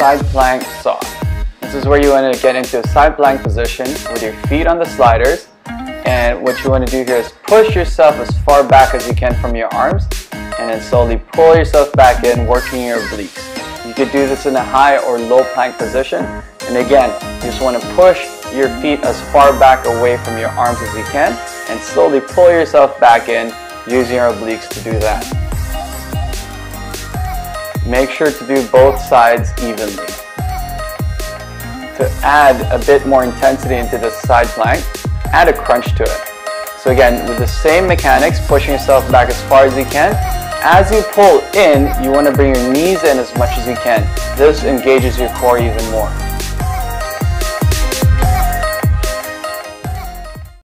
side plank saw. This is where you want to get into a side plank position with your feet on the sliders, and what you want to do here is push yourself as far back as you can from your arms, and then slowly pull yourself back in, working your obliques. You could do this in a high or low plank position, and again, you just want to push your feet as far back away from your arms as you can, and slowly pull yourself back in, using your obliques to do that. Make sure to do both sides evenly. To add a bit more intensity into this side plank, add a crunch to it. So again, with the same mechanics, pushing yourself back as far as you can. As you pull in, you want to bring your knees in as much as you can. This engages your core even more.